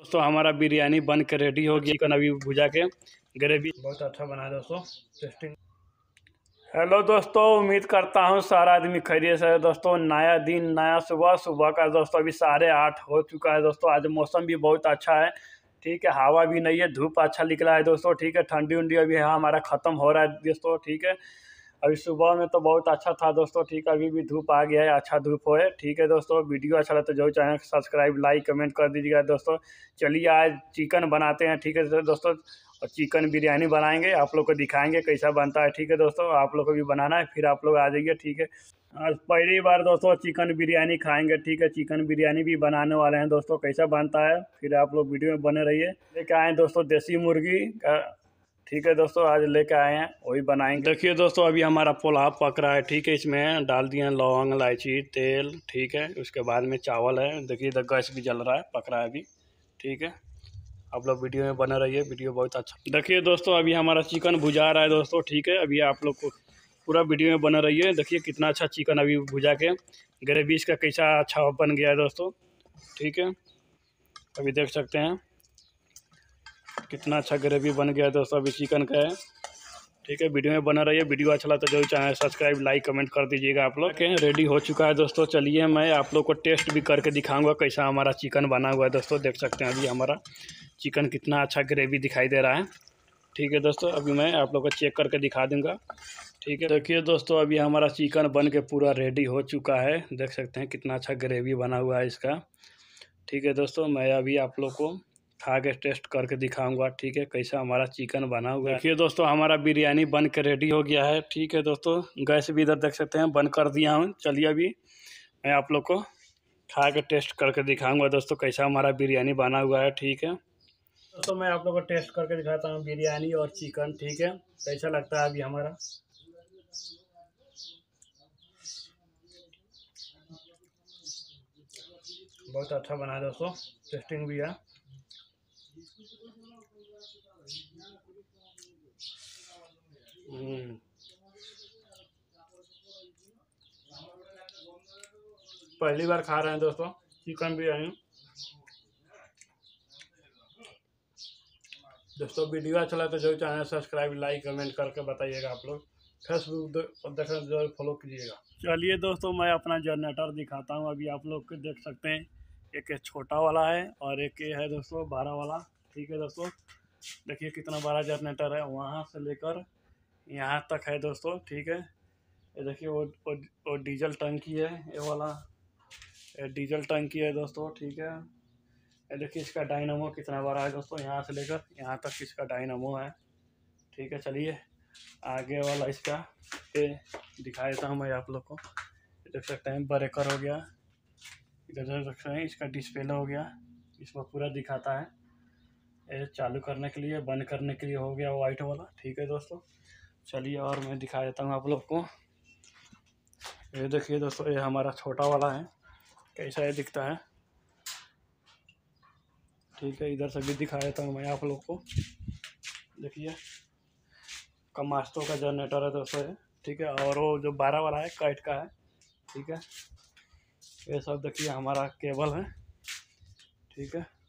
दोस्तों हमारा बिरयानी बन कर रेडी हो गई। चिकन अभी भुजा के ग्रेवी बहुत अच्छा बना है दोस्तों, टेस्टिंग। हेलो दोस्तों, उम्मीद करता हूँ सारा आदमी खैरियत से है। दोस्तों नया दिन नया सुबह का दोस्तों अभी 8:30 हो चुका है। दोस्तों आज मौसम भी बहुत अच्छा है, ठीक है, हवा भी नहीं है, धूप अच्छा निकला है दोस्तों, ठीक है, ठंडी उंडी अभी यहाँ हमारा ख़त्म हो रहा है दोस्तों, ठीक है। अभी सुबह में तो बहुत अच्छा था दोस्तों, ठीक है, अभी भी धूप आ गया है, अच्छा धूप हो है, ठीक है दोस्तों। वीडियो अच्छा लगा तो जरूर चैनल को सब्सक्राइब लाइक कमेंट कर दीजिएगा दोस्तों। चलिए आज चिकन बनाते हैं, ठीक है दोस्तों, और चिकन बिरयानी बनाएंगे, आप लोग को दिखाएंगे कैसा बनता है, ठीक है दोस्तों। आप लोग को भी बनाना है, फिर आप लोग आ जाइए, ठीक है। आज पहली बार दोस्तों चिकन बिरयानी खाएंगे, ठीक है, चिकन बिरयानी भी बनाने वाले हैं दोस्तों, कैसा बनता है फिर आप लोग वीडियो में बने रहिए। लेके आए हैं दोस्तों देसी मुर्गी का, ठीक है दोस्तों, आज लेके आए हैं वही बनाएंगे। देखिए दोस्तों अभी हमारा पुलाव पक रहा है, ठीक है, इसमें डाल दिए हैं लौंग इलायची तेल, ठीक है, उसके बाद में चावल है। देखिए इधर गैस भी जल रहा है, पक रहा है अभी, ठीक है। आप लोग वीडियो में बना रहिए, वीडियो बहुत अच्छा। देखिए दोस्तों अभी हमारा चिकन भुजा रहा है दोस्तों, ठीक है, अभी आप लोग को पूरा वीडियो में बना रहिए। देखिए कितना अच्छा चिकन अभी भुजा के ग्रेवी इसका कैसा अच्छा बन गया है दोस्तों, ठीक है, अभी देख सकते हैं कितना अच्छा ग्रेवी बन गया है दोस्तों अभी चिकन का है, ठीक है। वीडियो में बना रहिए, वीडियो अच्छा लगता है जो चैनल सब्सक्राइब लाइक कमेंट कर दीजिएगा आप लोग। ठीक रेडी हो चुका है दोस्तों, चलिए मैं आप लोग को टेस्ट भी करके दिखाऊंगा कैसा हमारा चिकन बना हुआ है दोस्तों। देख सकते हैं अभी हमारा चिकन कितना अच्छा ग्रेवी दिखाई दे रहा है, ठीक है दोस्तों, अभी मैं आप लोग को चेक करके दिखा दूँगा, ठीक है। देखिए दोस्तों अभी हमारा चिकन बन के पूरा रेडी हो चुका है, देख सकते हैं कितना अच्छा ग्रेवी बना हुआ है इसका, ठीक है दोस्तों। मैं अभी आप लोग को खा के टेस्ट करके दिखाऊंगा, ठीक है, कैसा हमारा चिकन बना हुआ है। देखिए दोस्तों हमारा बिरयानी बन के रेडी हो गया है, ठीक है दोस्तों, गैस भी इधर देख सकते हैं बंद कर दिया हूँ। चलिए अभी मैं आप लोग को खा के टेस्ट करके दिखाऊंगा दोस्तों कैसा हमारा बिरयानी बना हुआ है, ठीक है दोस्तों। मैं आप लोग को टेस्ट करके दिखाता हूँ बिरयानी और चिकन, ठीक है, कैसा लगता है अभी हमारा। बहुत अच्छा बना है दोस्तों, टेस्टिंग भी है। पहली बार खा रहे हैं दोस्तों चिकन बिरयानी। दोस्तों वीडियो अच्छा लगा तो जरूर चैनल सब्सक्राइब लाइक कमेंट करके बताइएगा आप लोग। फेसबुक पर देखना जरूर फॉलो कीजिएगा। चलिए दोस्तों मैं अपना जनरेटर दिखाता हूँ अभी आप लोग देख सकते हैं, एक छोटा वाला है और एक है दोस्तों 12 वाला, ठीक है दोस्तों। देखिए कितना बड़ा जनरेटर है, वहाँ से लेकर यहाँ तक है दोस्तों, ठीक है। ये देखिए वो डीजल टंकी है, ये वाला डीजल टंकी है दोस्तों, ठीक है। ये देखिए इसका डायनामो कितना बड़ा है दोस्तों, यहाँ से लेकर यहाँ तक इसका डायनामो है, ठीक है। चलिए आगे वाला इसका ये दिखा देता हूँ मैं आप लोग को। देख सकते हैं ब्रेकर हो गया, इधर देख सकते हैं इसका डिस्प्ले हो गया, इसमें पूरा दिखाता है, चालू करने के लिए बंद करने के लिए हो गया वाइट वाला, ठीक है दोस्तों। चलिए और मैं दिखा देता हूँ आप लोग को, ये देखिए दोस्तों ये हमारा छोटा वाला है, कैसा ये दिखता है, ठीक है। इधर से भी दिखा देता हूँ मैं आप लोग को, देखिए कमास्टो का जनरेटर है दोस्तों ये, ठीक है, और वो जो 12 वाला है काइट का है, ठीक है। ये सब देखिए हमारा केबल है, ठीक है।